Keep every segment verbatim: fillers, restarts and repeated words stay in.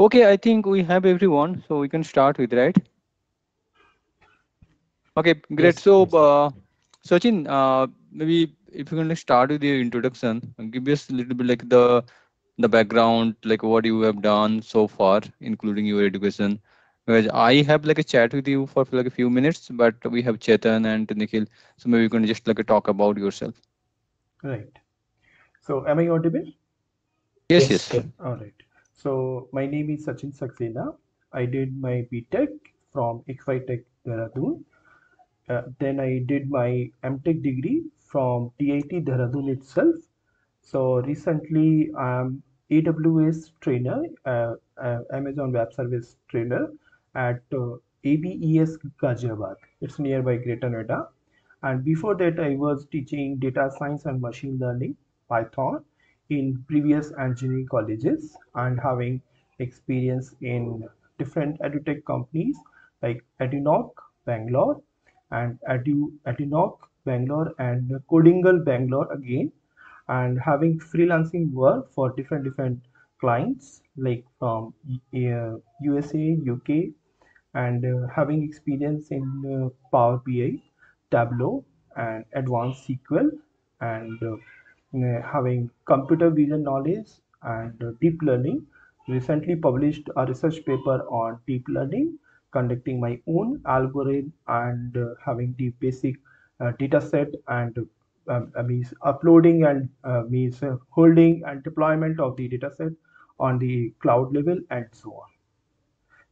Okay, I think we have everyone, so we can start with, right? Okay, great. Yes, so, yes. Uh, Sachin, uh, maybe if you can like, start with your introduction, give us a little bit like the the background, like what you have done so far, including your education. Because I have like a chat with you for like a few minutes, but we have Chetan and Nikhil, so maybe you can just like talk about yourself. Right. So, am I audible? Yes, yes. Yes. All right. So my name is Sachin Saxena. I did my B Tech from Equitech, Dehradun. Uh, then I did my M Tech degree from T I T, Dehradun itself. So recently I'm A W S trainer, uh, uh, Amazon Web Service trainer at uh, A B E S, Ghaziabad. It's nearby Greater Noida. And before that, I was teaching data science and machine learning, Python, in previous engineering colleges and having experience in different edutech companies like EduNoc, Bangalore, and Edu, EduNoc, Bangalore, and Codingal, Bangalore again, and having freelancing work for different different clients like from uh, U S A, U K, and uh, having experience in uh, Power B I, Tableau, and advanced S Q L, and uh, having computer vision knowledge and deep learning. Recently published a research paper on deep learning, conducting my own algorithm and uh, having the basic uh, data set and um, I mean, uploading and uh, means uh, holding and deployment of the data set on the cloud level and so on.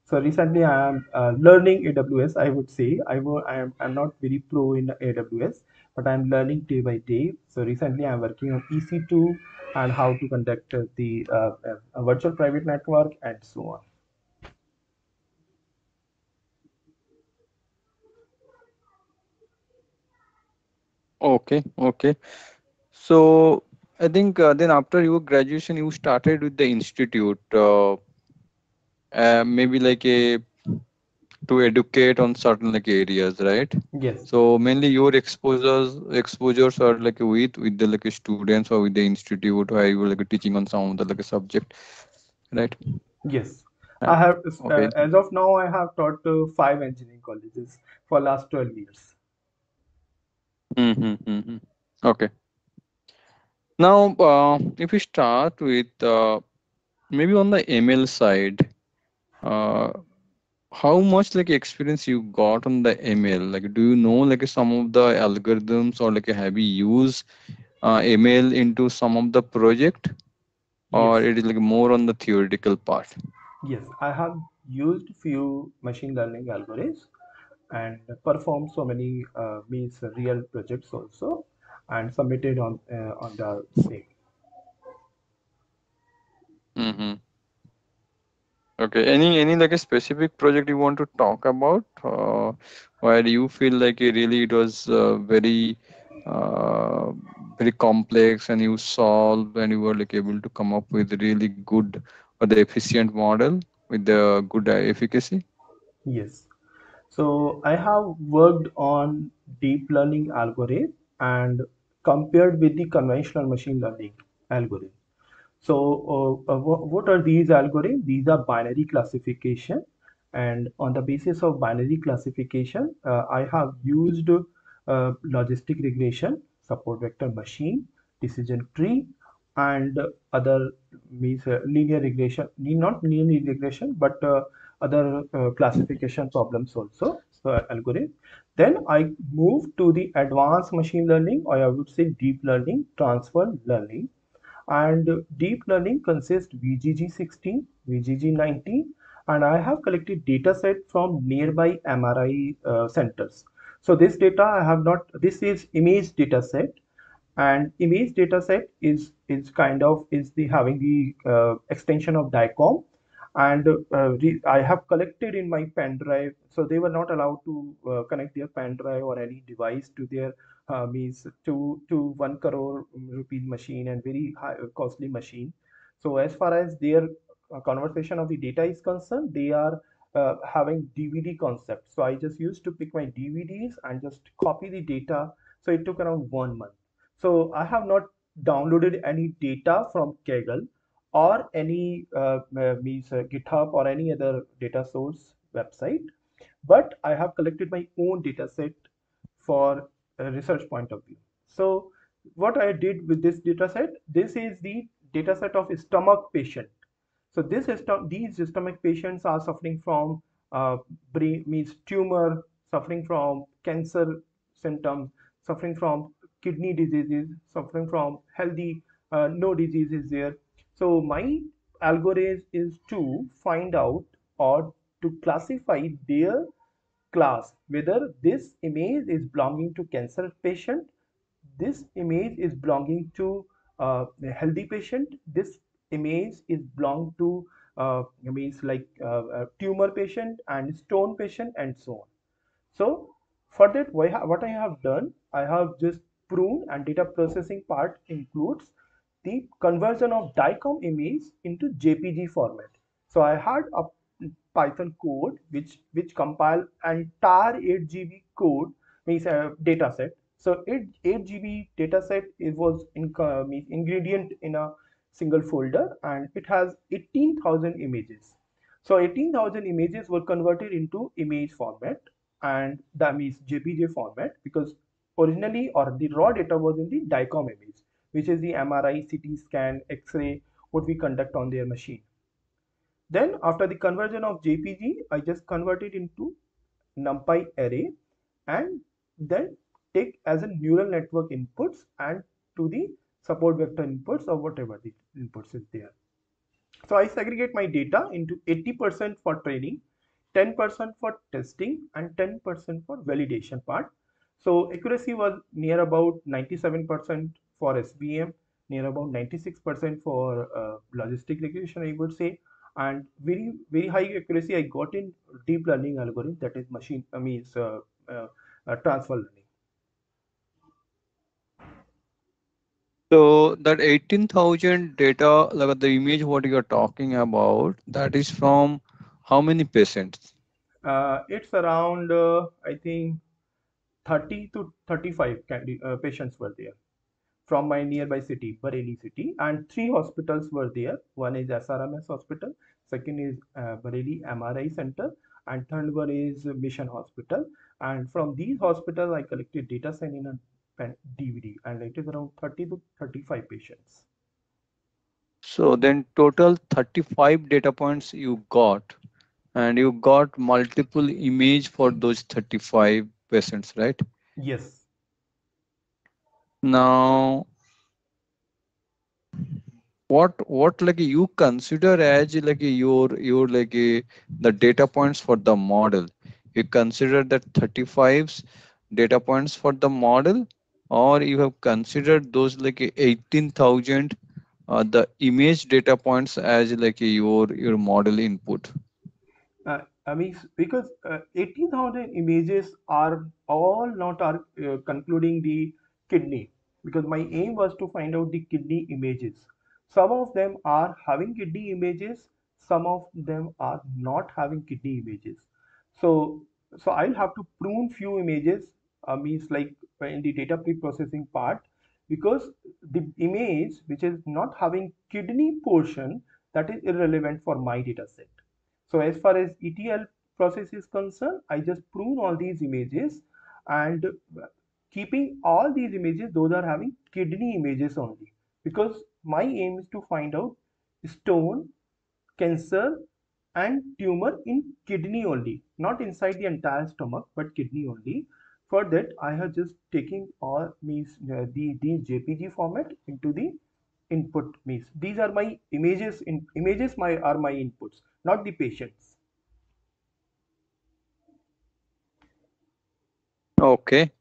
So recently I am uh, learning A W S, I would say. I, I am I'm not very pro in A W S, but I'm learning day by day. So recently I'm working on E C two and how to conduct the uh, uh, virtual private network and so on. Okay, okay. So I think uh, then after your graduation, you started with the institute. Uh, Uh, maybe like a to educate on certain like areas, right? Yes. So mainly your exposures exposures are like with with the like students or with the institute where you were like teaching on some of the like a subject, right? Yes. Uh, I have okay. uh, as of now I have taught uh, five engineering colleges for last twelve years. Mm-hmm, mm-hmm. Okay. Now, uh, if we start with uh, maybe on the M L side. Uh, how much like experience you got on the M L? Like, do you know like some of the algorithms or like have you used uh, M L into some of the project, or yes. It is like more on the theoretical part? Yes, I have used few machine learning algorithms and performed so many uh, means real projects also and submitted on uh, on the same. Mm-hmm. Okay, any any like a specific project you want to talk about uh, where you feel like it really it was uh, very uh, very complex and you solved and you were like able to come up with really good or the efficient model with the good efficacy? Yes, so I have worked on deep learning algorithm and compared with the conventional machine learning algorithm. So uh, uh, what are these algorithms? These are binary classification, and on the basis of binary classification, uh, I have used uh, logistic regression, support vector machine, decision tree, and other means uh, linear regression, not linear regression, but uh, other uh, classification problems also, so algorithm. Then I moved to the advanced machine learning, or I would say deep learning, transfer learning. And deep learning consists V G G sixteen, V G G nineteen, and I have collected data set from nearby M R I uh, centers. So this data I have not, this is image data set, and image data set is, is kind of is the having the uh, extension of DICOM, and uh, re, I have collected in my pen drive. So they were not allowed to uh, connect their pen drive or any device to their Uh, means to to one crore rupees machine and very high costly machine. So as far as their uh, conversation of the data is concerned, they are uh, having D V D concept. So I just used to pick my D V Ds and just copy the data. So it took around one month. So I have not downloaded any data from Kaggle or any uh, means uh, GitHub or any other data source website, but I have collected my own data set for a research point of view. So what I did with this data set, this is the data set of stomach patient. So this is these stomach patients are suffering from uh, brain, means tumor, suffering from cancer symptoms, suffering from kidney diseases, suffering from healthy, uh, no disease is there. So my algorithm is to find out or to classify their class, whether this image is belonging to cancer patient, this image is belonging to uh, a healthy patient, this image is belong to uh, means like uh, a tumor patient and stone patient and so on. So for that, what I have done, I have just pruned, and data processing part includes the conversion of DICOM image into J P G format. So I had a Python code which which compile entire eight G B code, means a data set. So eight G B data set, it was in, uh, ingredient in a single folder, and it has eighteen thousand images. So eighteen thousand images were converted into image format, and that means J P G format, because originally or the raw data was in the DICOM image, which is the M R I, C T scan, X-ray, what we conduct on their machine. Then after the conversion of J P G, I just convert it into NumPy array, and then take as a neural network inputs and to the support vector inputs or whatever the inputs is there. So I segregate my data into eighty percent for training, ten percent for testing, and ten percent for validation part. So accuracy was near about ninety-seven percent for S V M, near about ninety-six percent for uh, logistic regression, I would say, and very very high accuracy I got in deep learning algorithm, that is machine I mean uh, uh, uh, transfer learning. So that eighteen thousand data, like the image what you are talking about, that is from how many patients? Uh, it's around uh, I think thirty to thirty-five uh, patients were there from my nearby city, Bareilly city, and three hospitals were there. One is S R M S hospital, second is uh, Bareilly M R I center, and third one is Mission hospital. And from these hospitals I collected data set in a and D V D, and it is around thirty to thirty-five patients. So then total thirty-five data points you got, and you got multiple image for those thirty-five patients, right? Yes. Now what what like you consider as like your your like the data points for the model? You consider that thirty-five data points for the model, or you have considered those like eighteen thousand uh, the image data points as like your your model input? Uh, I mean, because uh, eighteen thousand images are all not are uh, concluding the kidney, because my aim was to find out the kidney images. Some of them are having kidney images, some of them are not having kidney images. So so I'll have to prune few images, uh, means like in the data pre-processing part, because the image which is not having kidney portion, that is irrelevant for my data set. So as far as E T L process is concerned, I just prune all these images, and keeping all these images, those are having kidney images only, because my aim is to find out stone, cancer and tumor in kidney only, not inside the entire stomach but kidney only. For that, I have just taken all means uh, the, the J P G format into the input, means these are my images in images my are my inputs, not the patients. Okay.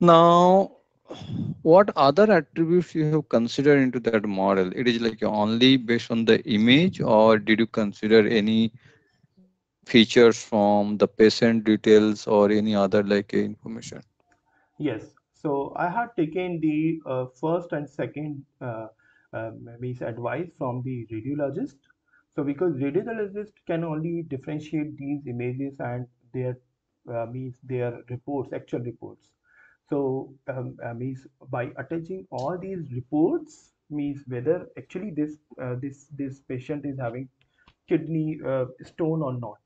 Now what other attributes you have considered into that model? It is like only based on the image, or did you consider any features from the patient details or any other like information? Yes, so I had taken the uh, first and second uh, uh, maybe advice from the radiologist. So because radiologist can only differentiate these images and their uh, means their reports, actual reports. So um, uh, means by attaching all these reports, me whether actually this uh, this this patient is having kidney uh, stone or not.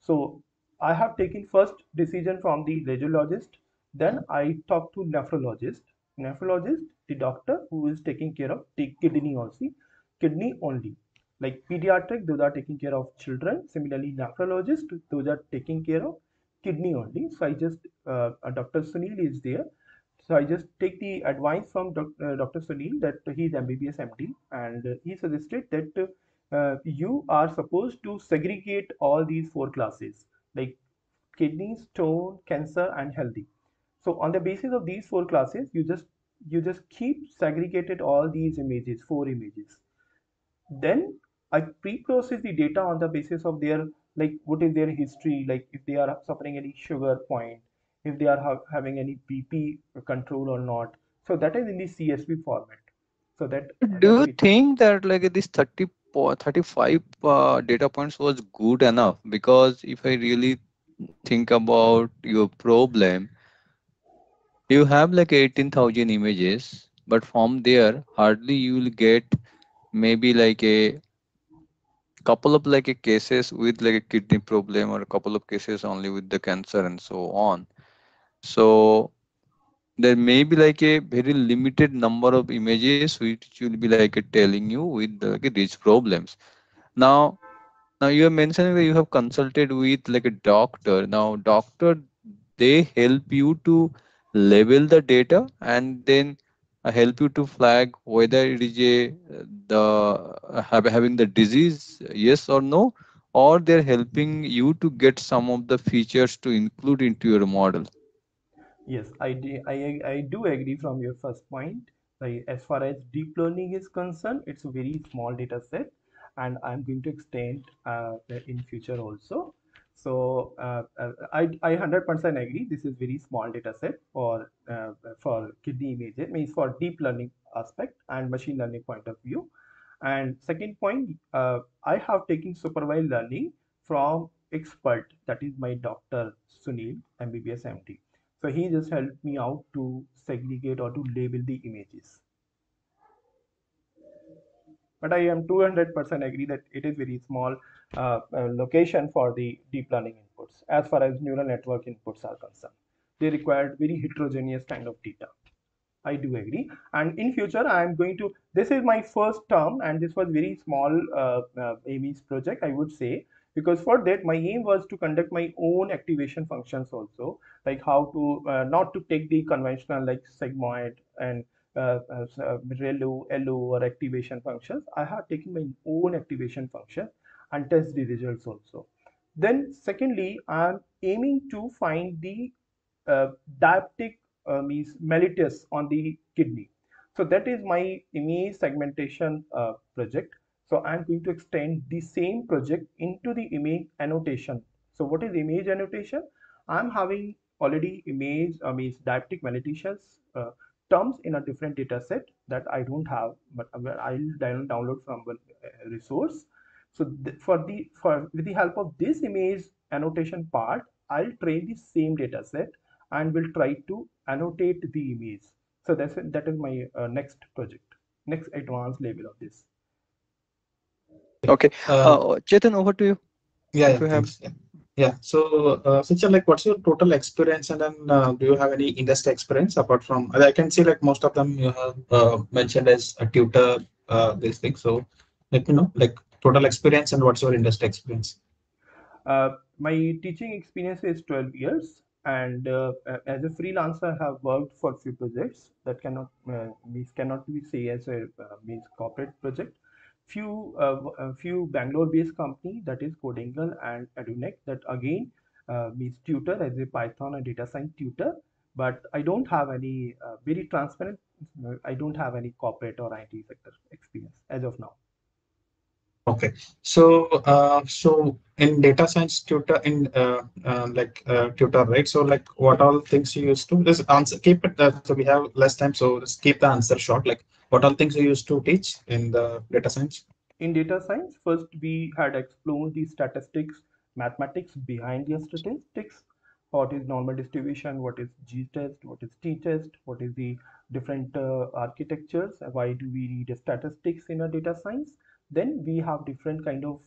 So I have taken first decision from the radiologist, then I talk to nephrologist, nephrologist the doctor who is taking care of the kidney also, kidney only, like pediatric, those are taking care of children, similarly nephrologist, those are taking care of kidney only. So I just uh, Doctor Sunil is there, so I just take the advice from Doctor Sunil that he is M B B S M D, and he suggested that uh, you are supposed to segregate all these four classes like kidney, stone, cancer and healthy. So on the basis of these four classes, you just you just keep segregated all these images, four images. Then I pre-process the data on the basis of their, like what is their history, like if they are suffering any sugar point, if they are ha having any B P control or not. So that is in the C S V format. So that do you think that like this thirty-four, thirty-five uh, data points was good enough? Because if I really think about your problem, you have like eighteen thousand images, but from there hardly you will get maybe like a couple of like a cases with like a kidney problem or a couple of cases only with the cancer and so on. So there may be like a very limited number of images which will be like a telling you with the, like these problems. Now, now you are mentioning that you have consulted with like a doctor. Now doctor, they help you to label the data and then uh, help you to flag whether it is a the uh, have, having the disease, yes or no, or they're helping you to get some of the features to include into your model. Yes, I, I, I do agree from your first point. Like, as far as deep learning is concerned, it's a very small data set, and I'm going to extend uh, in future also. So uh, I I one hundred percent agree. This is very small data set for uh, for kidney images, means for deep learning aspect and machine learning point of view. And second point, uh, I have taken supervised learning from expert, that is my Doctor Sunil, M B B S M D. So he just helped me out to segregate or to label the images. But I am two hundred percent agree that it is very small uh, uh, location for the deep learning inputs as far as neural network inputs are concerned. They required very heterogeneous kind of data. I do agree. And in future, I am going to, this is my first term and this was very small uh, uh, Amy's project, I would say, because for that my aim was to conduct my own activation functions also, like how to, uh, not to take the conventional like sigmoid and Uh, uh, relu, L O or activation functions. I have taken my own activation function and test the results also. Then secondly, I am aiming to find the uh, diaptic uh, means mellitus on the kidney. So that is my image segmentation uh, project. So I am going to extend the same project into the image annotation. So what is image annotation? I am having already image uh, means diaptic mellitus uh, terms in a different data set that I don't have, but I'll download from one resource. So for the for with the help of this image annotation part, I'll train the same data set and will try to annotate the image. So that's that is my uh, next project, next advanced level of this. Okay, uh, uh, Chetan, over to you. Yeah, if you have. Yeah. Yeah, so uh, Sachin, like what's your total experience, and then uh, do you have any industry experience apart from, I can see like most of them you have uh, mentioned as a tutor, uh, this thing. So let me know like total experience and what's your industry experience? Uh, my teaching experience is twelve years, and uh, as a freelancer I have worked for few projects that cannot, uh, means cannot be say as a uh, means corporate project. Few uh, a few Bangalore-based company, that is Codingal and EduNoc, that again uh, means tutor as a Python and data science tutor. But I don't have any uh, very transparent. I don't have any corporate or I T sector experience as of now. Okay, so uh, so in data science tutor in uh, uh, like uh, tutor, right? So like what all things you used to just answer? Keep it. Uh, so we have less time, so just keep the answer short. Like, what all things you used to teach in the data science? In data science, first we had explored the statistics, mathematics behind the statistics, what is normal distribution, what is G test, what is T test, what is the different uh, architectures, why do we need a statistics in a data science. Then we have different kind of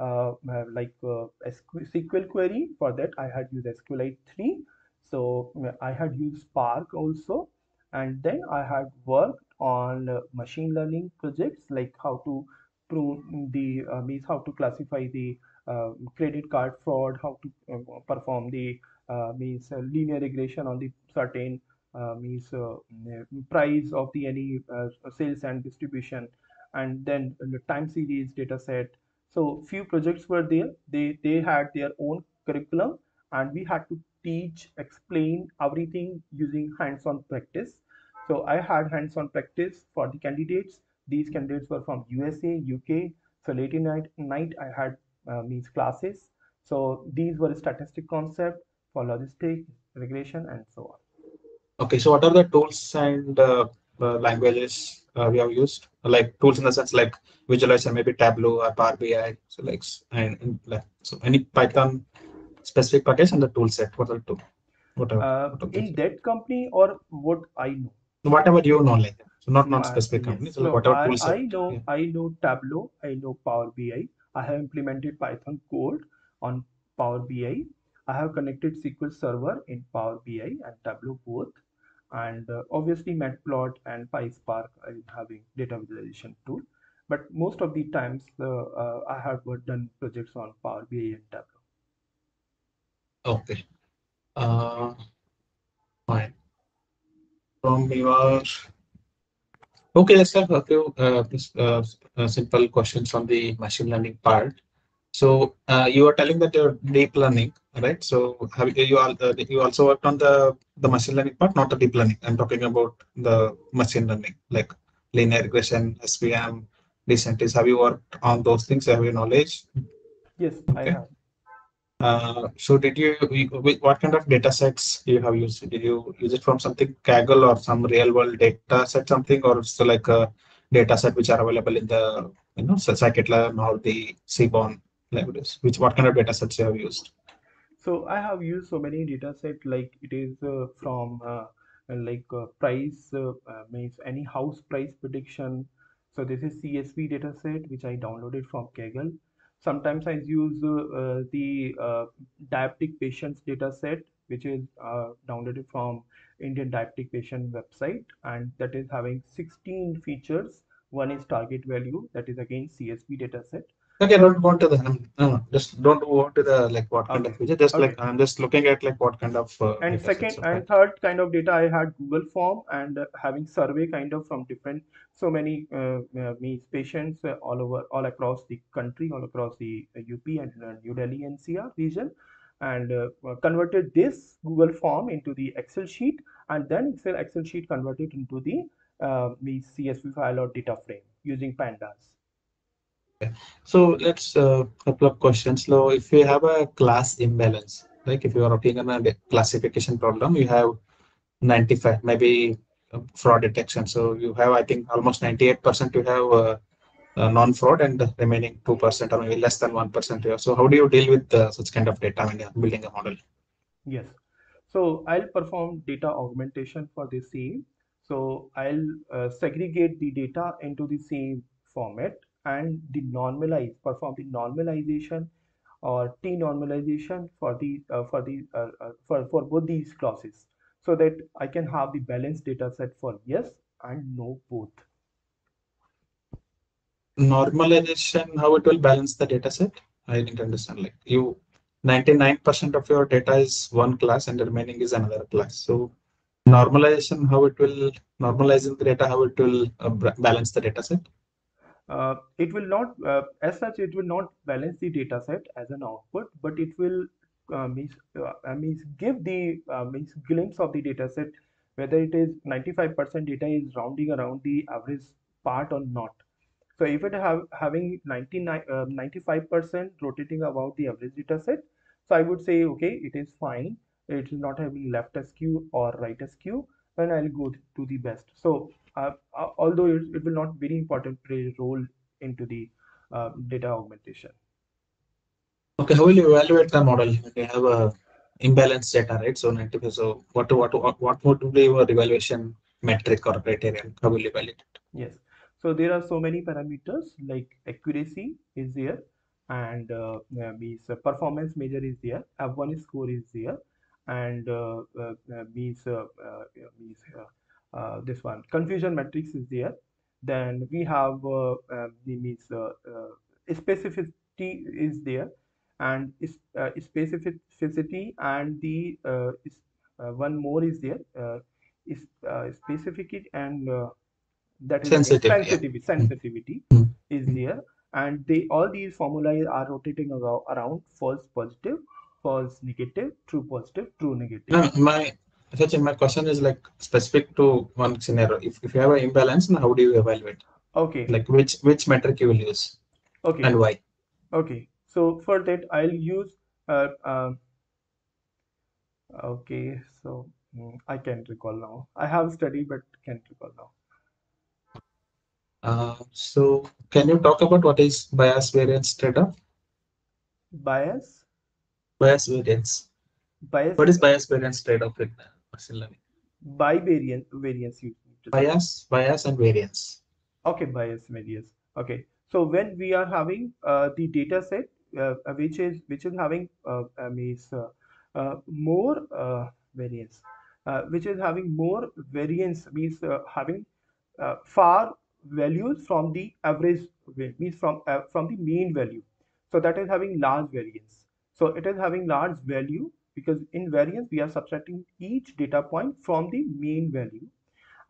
uh, uh, like uh, S Q L query. For that I had used SQLite three. So I had used Spark also, and then I had worked on uh, machine learning projects, like how to prove the uh, means how to classify the uh, credit card fraud, how to uh, perform the uh, means uh, linear regression on the certain uh, means uh, price of the any uh, sales and distribution, and then the time series data set. So few projects were there, they they had their own curriculum, and we had to teach, explain everything using hands-on practice. So I had hands-on practice for the candidates. These candidates were from U S A, U K. So late night night I had uh, means classes. So these were statistic concept for logistic regression and so on. Okay, so what are the tools and uh, uh, languages uh, we have used? Like tools in the sense like visualizer, maybe Tableau or Power B I. So like and, and so any Python specific package and the tool set. What are two? What are, uh, what are in that company or what I know? Whatever you know, like so not not specific uh, companies. Yes. So no, whatever I, tool set. I know, yeah. I know Tableau. I know Power B I. I have implemented Python code on Power B I. I have connected S Q L Server in Power B I and Tableau both, and uh, obviously Matplot and PySpark I'm having data visualization tool. But most of the times uh, uh, I have done projects on Power B I and Tableau. Okay, uh, fine. From your okay, let's have a few uh, this, uh, uh, simple questions on the machine learning part. So uh, you are telling that you're deep learning, right? So have you all uh, you also worked on the the machine learning part, not the deep learning. I'm talking about the machine learning, like linear regression, S V M, decencies. Have you worked on those things? Have you knowledge? Yes, okay. I have. Uh, so did you, what kind of data sets you have used? Did you use it from something Kaggle or some real world data set something, or so like a data set which are available in the, you know, scikit-learn or the seaborn libraries, which what kind of data sets you have used? So I have used so many data sets, like it is uh, from uh, like uh, price uh, means any house price prediction. So this is C S V data set, which I downloaded from Kaggle. Sometimes I use uh, uh, the uh, diabetic patients data set, which is uh, downloaded from Indian diabetic patient website, and that is having sixteen features. One is target value, that is again C S V data set. Okay, don't go to the um, no, just don't go to the like what kind okay. of feature. Just okay. like I'm just looking at like what kind of uh, and second and that. third kind of data I had Google form and uh, having survey kind of from different so many uh, uh, means patients uh, all over all across the country, all across the uh, U P and uh, New Delhi N C R region, and uh, converted this Google form into the Excel sheet, and then Excel Excel sheet converted into the uh, C S V file or data frame using pandas. So let's uh, couple of questions. So if you have a class imbalance, like if you are working on a classification problem, you have ninety-five maybe fraud detection. So you have, I think, almost ninety-eight percent you have uh, uh, non-fraud, and the remaining two percent or maybe less than one percent here. So how do you deal with uh, such kind of data when you are building a model? Yes. So I'll perform data augmentation for the same. So I'll uh, segregate the data into the same format, and the normalize perform the normalization or t-normalization for the uh, for the uh, uh, for for both these classes, so that I can have the balanced data set for yes and no both. Normalization, how it will balance the data set? I didn't understand. Like you, ninety-nine percent of your data is one class and the remaining is another class. So normalization, how it will normalizing the data, how it will uh, balance the data set? Uh, it will not, uh, as such, it will not balance the data set as an output, but it will uh, means, uh, means give the uh, means glimpse of the data set, whether it is ninety-five percent data is rounding around the average part or not. So if it have having ninety-nine, uh, ninety-five percent rotating about the average data set, so I would say, okay, it is fine. It is not having left askew or right askew, then I'll go to the best. So Uh, although it, it will not very important play role into the uh, data augmentation. Okay, how will you evaluate the model? You have a imbalanced data, right? So, so what what what would be your evaluation metric or criterion, how will you validate? Yes. So there are so many parameters like accuracy is there, and uh, means performance measure is there, F one score is there, and uh, uh, means, uh, uh, means uh, uh, this one confusion matrix is there. Then we have uh, uh, means uh, uh, specificity is there, and uh, specificity, and the uh, is, uh, one more is there, uh, is uh, specificity and uh, that is sensitivity, sensitivity, yeah. sensitivity mm-hmm. is there. And they all these formulae are rotating around false positive, false negative, true positive, true negative. No, my Sachin, my question is like specific to one scenario. If if you have an imbalance, then how do you evaluate? Okay. Like which which metric you will use? Okay. And why? Okay. So for that, I'll use. Uh, uh, okay. So I can't recall now. I have studied, but can't recall now. Uh, so can you talk about what is bias variance trade-off? Bias? Bias variance. Bias. What is bias variance trade-off in machine learning? Bi variance variance. Bias, bias and variance. Okay, bias variance. Okay. So when we are having uh, the data set uh, which is which is having uh, means uh, uh, more uh, variance, uh, which is having more variance means uh, having uh, far values from the average means from uh, from the mean value, so that is having large variance. So it is having large value because in variance we are subtracting each data point from the mean value,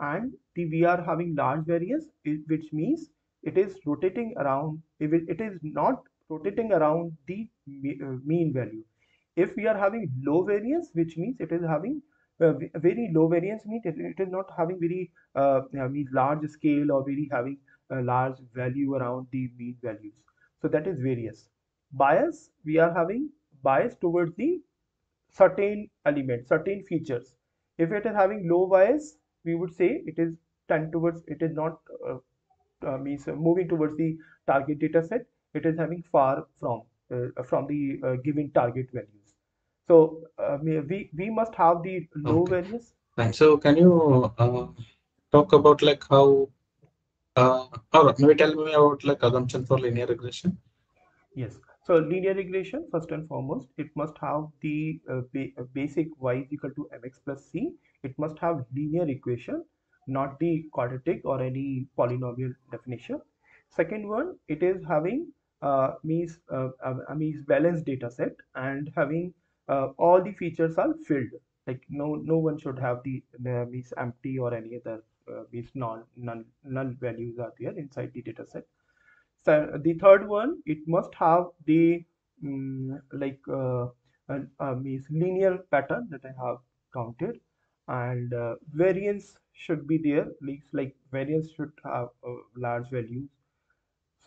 and the we are having large variance, which means it is rotating around, it is not rotating around the mean value. If we are having low variance, which means it is having Uh, very low variance means it, it is not having very uh, I mean large scale or very having a large value around the mean values. So that is variance. Bias, we are having bias towards the certain element, certain features. If it is having low bias, we would say it is tend towards, it is not uh, uh, means moving towards the target data set. It is having far from uh, from the uh, given target value. So uh, we we must have the low okay. variance. Right. So can you uh, talk about like how uh, or maybe tell me about like assumption for linear regression? Yes. So linear regression, first and foremost, it must have the uh, ba basic y is equal to mx plus c. It must have linear equation, not the quadratic or any polynomial definition. Second one, it is having uh, means uh, uh, means balanced data set and having Uh, all the features are filled, like no no one should have the uh, means empty or any other uh, means non none null values are there inside the data set. So the third one, it must have the um, like uh, uh, uh, means linear pattern that I have counted, and uh, variance should be there, like, like variance should have uh, large values.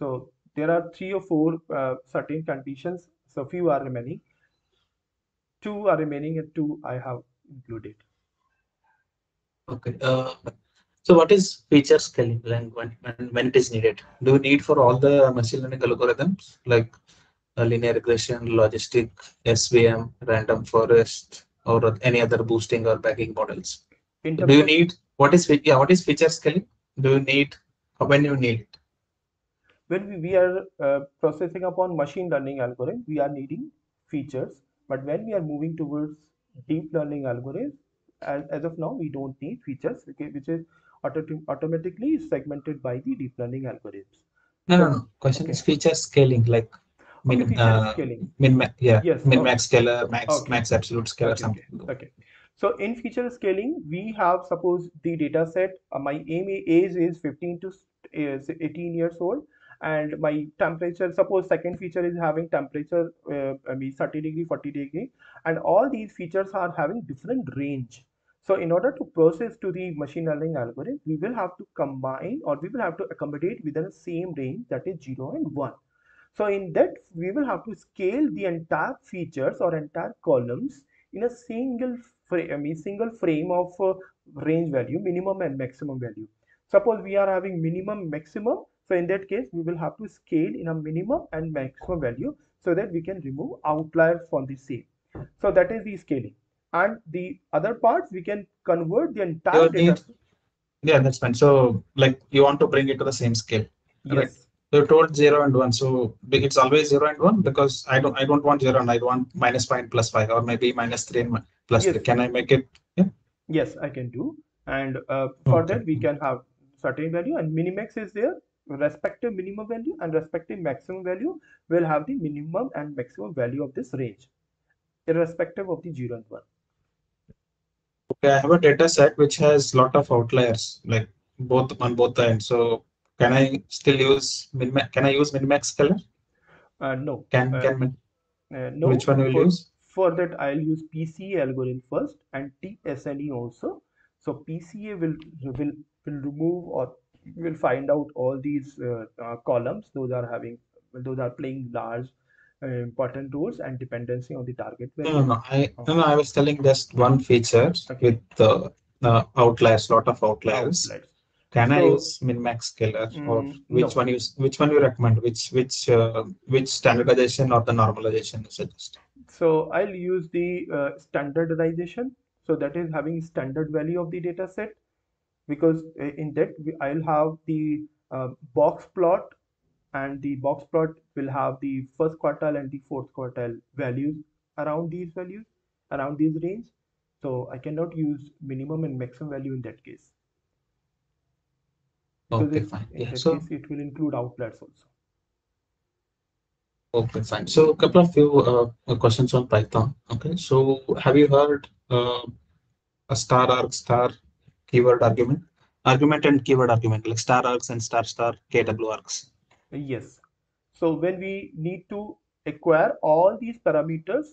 So there are three or four uh, certain conditions, so few are remaining. Two are remaining and two I have included. Okay. Uh, so what is feature scalable and when, when, when it is needed? Do you need for all the machine learning algorithms like uh, linear regression, logistic, S V M, random forest, or any other boosting or backing models? Do you need, what is, yeah, what is feature scaling? Do you need, when you need it? When we are uh, processing upon machine learning algorithm, we are needing features. But when we are moving towards deep learning algorithms, as, as of now, we don't need features, okay, which is auto automatically segmented by the deep learning algorithms. No, so, no, no. Question okay. is feature scaling, like min, okay, uh, scaling. min yeah, yes, min okay. max scaler, max okay. max absolute scaler, okay, something. Okay. okay. So in feature scaling, we have suppose the data set. Uh, my age is fifteen to eighteen years old. And my temperature, suppose second feature is having temperature, uh, I mean thirty degree, forty degree, and all these features are having different range. So in order to process to the machine learning algorithm, we will have to combine or we will have to accommodate within the same range, that is zero and one. So in that, we will have to scale the entire features or entire columns in a single frame, I mean single frame of uh, range value, minimum and maximum value. Suppose we are having minimum, maximum. So in that case, we will have to scale in a minimum and maximum value so that we can remove outliers from the same. So that is the scaling. And the other parts, we can convert the entire data. Yeah, that's fine. So like you want to bring it to the same scale. Yes. Right? You told zero and one, so it's always zero and one because I don't I don't want zero and I want minus five and plus five, or maybe minus three and plus yes. three. Can I make it? Yeah. Yes, I can do. And uh, for okay. that we can have certain value, and minimax is there. Respective minimum value and respective maximum value will have the minimum and maximum value of this range, irrespective of the zero and one. Okay, I have a data set which has lot of outliers, like both on both ends. So can I still use min? Can I use minmax scalar? Uh, no. Can uh, can uh, no. Which one will use? For that, I'll use P C A algorithm first and T S N E also. So P C A will will will remove or will find out all these uh, uh, columns. Those are having those are playing large uh, important roles and dependency on the target. No, no, no. I no, no, I was telling just one feature okay. with the uh, outliers, lot of outliers. outliers. Can so, I use min-max scalar, mm, or which no. one use? Which one you recommend? Which which uh, which standardization or the normalization you suggest? So I'll use the uh, standardization. So that is having standard value of the data set, because in that we, I'll have the uh, box plot, and the box plot will have the first quartile and the fourth quartile values around these values around these range. So I cannot use minimum and maximum value in that case. Okay, so fine. Yeah, so case, it will include outliers also. Okay, fine. So a couple of few uh, questions on Python. Okay, so have you heard uh, a star arg star keyword argument, argument and keyword argument, like star args and star star K W args? Yes. So when we need to acquire all these parameters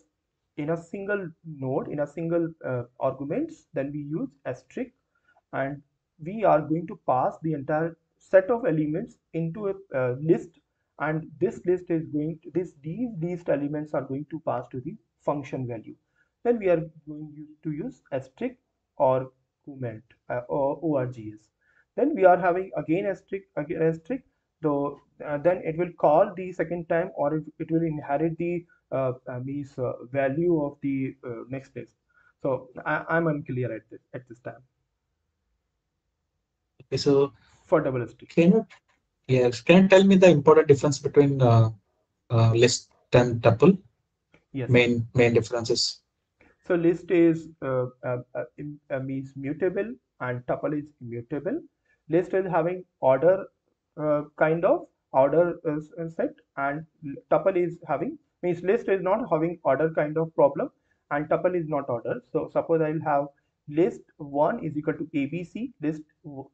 in a single node, in a single uh, arguments, then we use asterisk, and we are going to pass the entire set of elements into a uh, list, and this list is going to this these list elements are going to pass to the function value. Then we are going to use asterisk or comment uh, or orgs. Then we are having again asterisk again asterisk. So uh, then it will call the second time, or it, it will inherit the uh, uh, these uh, value of the uh, next list. So I, I'm unclear at this at this time. Okay, so for double asterisk, can you, yes, can you tell me the important difference between uh, uh, list and tuple? Yes. Main main differences. So list is uh, uh, uh, means mutable and tuple is immutable. List is having order uh, kind of order uh, set, and tuple is having means list is not having order kind of problem, and tuple is not order. So suppose I will have list one is equal to A B C, list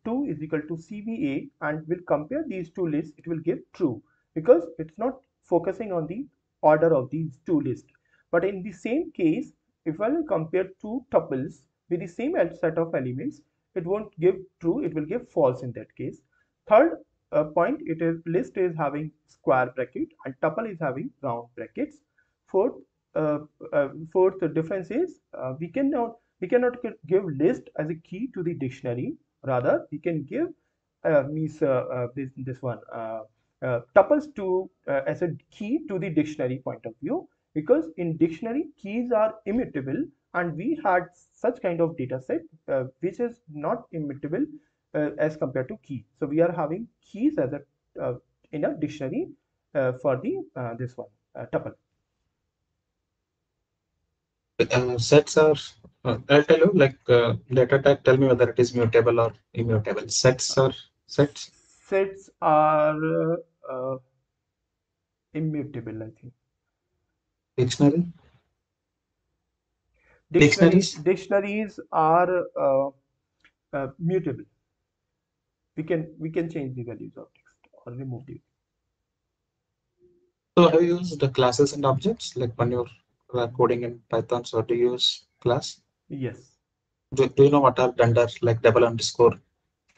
two is equal to C B A, and will compare these two lists. It will give true because it's not focusing on the order of these two lists. But in the same case, if I will compare two tuples with the same set of elements, it won't give true, it will give false in that case. Third uh, point, it is list is having square bracket and tuple is having round brackets. Fourth, uh, uh, fourth difference is uh, we can now We cannot give list as a key to the dictionary. Rather, we can give uh, means uh, uh, this this one uh, uh, tuples to uh, as a key to the dictionary point of view, because in dictionary keys are immutable, and we had such kind of data set uh, which is not immutable uh, as compared to key. So we are having keys as a uh, in a dictionary uh, for the uh, this one uh, tuple. Uh, sets are uh, I'll tell you like uh, data type. Tell me whether it is mutable or immutable. Sets are sets. Sets are uh, uh, immutable, I think. Dictionary. Dictionaries. Dictionaries are uh, uh, mutable. We can we can change the values of text or remove it. So have you used the classes and objects like when you're Uh, coding in Python? So to use class? Yes. Do, do you know what are dunder, like double underscore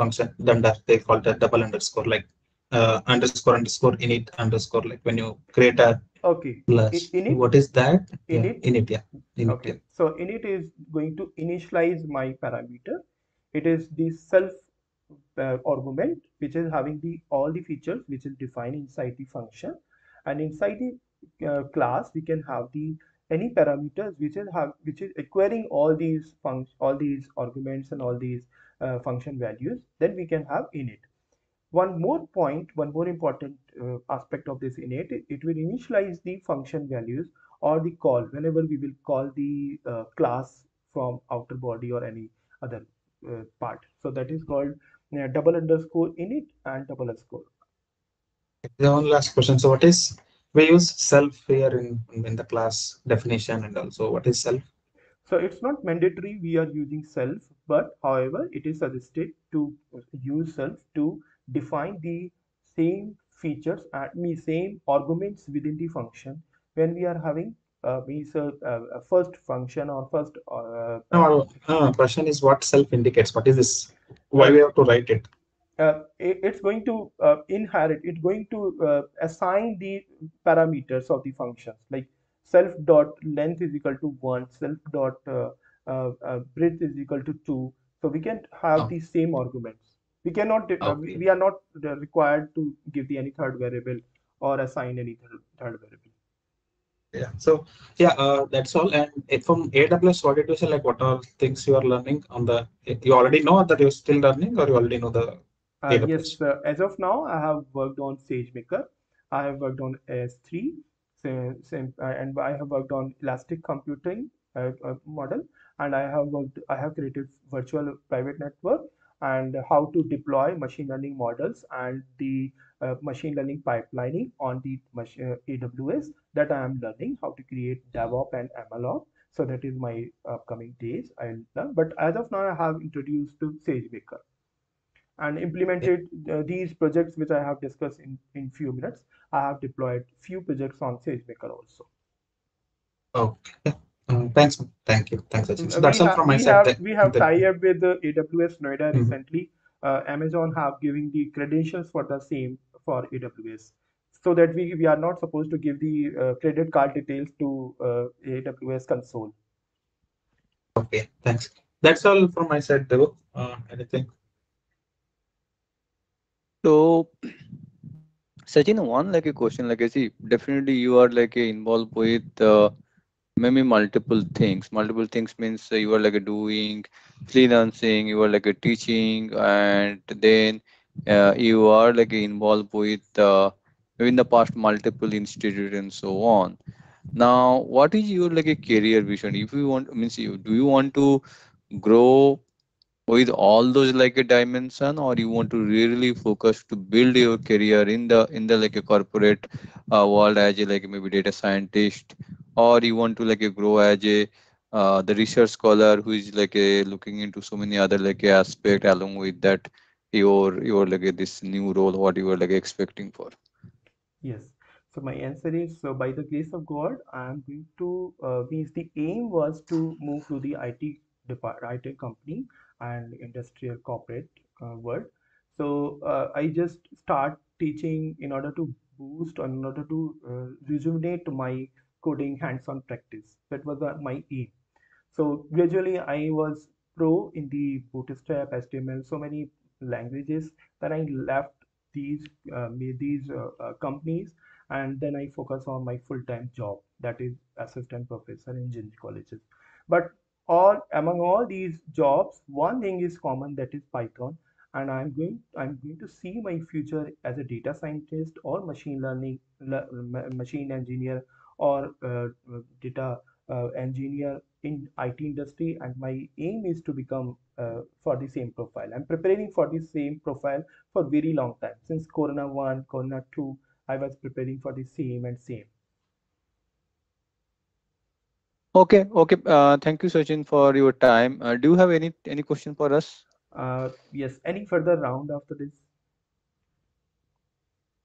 function? Dunder, they call that double underscore, like uh, underscore underscore init underscore, like when you create a okay class. Init? What is that? Init. Yeah. Init, yeah. Init, okay. Yeah. So init is going to initialize my parameter. It is the self uh, argument which is having the all the features which is defined inside the function, and inside the uh, class we can have the any parameters which is have which is acquiring all these functions, all these arguments, and all these uh, function values that we can have in it. One more point, one more important uh, aspect of this init, it will initialize the function values or the call whenever we will call the uh, class from outer body or any other uh, part. So that is called uh, double underscore init and double underscore. One last question. So what is, we use self here in, in the class definition, and also what is self? So it's not mandatory we are using self, but however it is suggested to use self to define the same features and same arguments within the function when we are having uh, a first function or first. Uh, no, no, question is what self indicates. What is this? Why we have to write it? Uh, it it's going to uh, inherit. It's going to uh, assign the parameters of the functions, like self dot length is equal to one, self dot uh, uh, uh, breadth is equal to two. So we can have oh. the same arguments. We cannot. Okay. Uh, we, we are not required to give the any third variable or assign any third, third variable. Yeah. So yeah, uh, that's all. And from A W S, what did you say? Like, what are things you are learning on the? You already know that you're still learning, or you already know the. Uh, yes, uh, as of now, I have worked on SageMaker, I have worked on S three, same, same, uh, and I have worked on elastic computing uh, uh, model, and I have worked, I have created virtual private network and how to deploy machine learning models and the uh, machine learning pipelining on the machine, uh, A W S that I am learning how to create DevOps and MLOps. So that is my upcoming days I will learn. But as of now, I have introduced to SageMaker and implemented uh, these projects which I have discussed in in few minutes. I have deployed few projects on SageMaker also. Okay. Um, thanks. Thank you. Thanks, Sachin. So that's all from my side. We have tied up with the A W S Noida mm-hmm. recently. Uh, Amazon have given the credentials for the same for A W S, so that we we are not supposed to give the uh, credit card details to uh, A W S console. Okay. Thanks. That's all from my side, Devo. Uh, anything? So, Sachin, one like a question, like I see, definitely you are like involved with uh, maybe multiple things. Multiple things means you are like doing freelancing, you are like teaching, and then uh, you are like involved with uh, in the past multiple institutes and so on. Now, what is your like a career vision? If you want, means you do you want to grow with all those like a dimension, or you want to really focus to build your career in the in the like a corporate uh, world as a like maybe data scientist, or you want to like a grow as a uh, the research scholar who is like a looking into so many other like a aspect along with that your your like a, this new role what you were like expecting for? Yes. So my answer is, so by the grace of God, I am going to uh, means the aim was to move to the I T department, I T company, and industrial corporate uh, world. So uh, I just start teaching in order to boost, in order to uh, rejuvenate my coding hands-on practice. That was uh, my aim. So gradually I was pro in the bootstrap, H T M L, so many languages. Then I left these uh, made these uh, uh, companies, and then I focus on my full-time job, that is assistant professor in engineering colleges. But all among all these jobs, one thing is common, that is Python, and I'm going I'm going to see my future as a data scientist or machine learning le, machine engineer or uh, data uh, engineer in I T industry, and my aim is to become uh, for the same profile. I'm preparing for the same profile for very long time. Since Corona one, Corona two, I was preparing for the same and same. Okay, okay. Uh, thank you, Sachin, for your time. Uh, do you have any any question for us? Uh, yes. Any further round after this?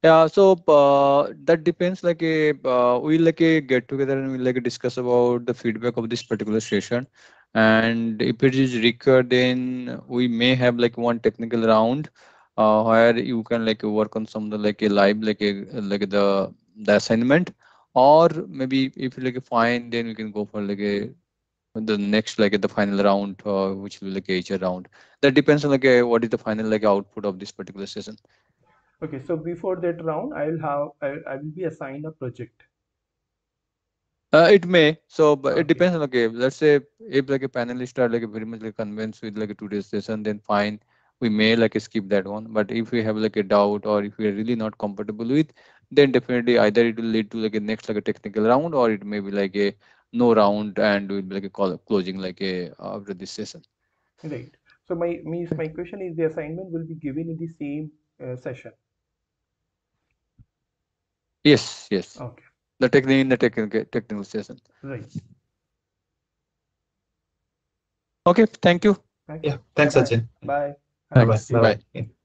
Yeah. So uh, that depends. Like a uh, we'll like a get together and we'll like a discuss about the feedback of this particular session. And if it is required, then we may have like one technical round uh, where you can like work on some like a live like a like the the assignment. Or maybe if you like a fine, then we can go for like a the next like the final round, uh, which will be like a H R round. That depends on like a, what is the final like output of this particular session. Okay, so before that round, I will have I, I will be assigned a project. Uh, it may. So but okay. It depends on, okay, let's say if like a panelist are like very much like convinced with like a two-day session, then fine, we may like skip that one. But if we have like a doubt or if we are really not comfortable with, then definitely either it will lead to like a next like a technical round, or it may be like a no round and we'll be like a call closing like a after this session. Right. So my means my question is, the assignment will be given in the same uh, session. Yes. Yes. Okay. The technical in the technical technical session. Right. Okay. Thank you. Thank you. Yeah. Thanks, Sachin. Bye. Bye. Bye. Bye. Bye. Bye. Bye.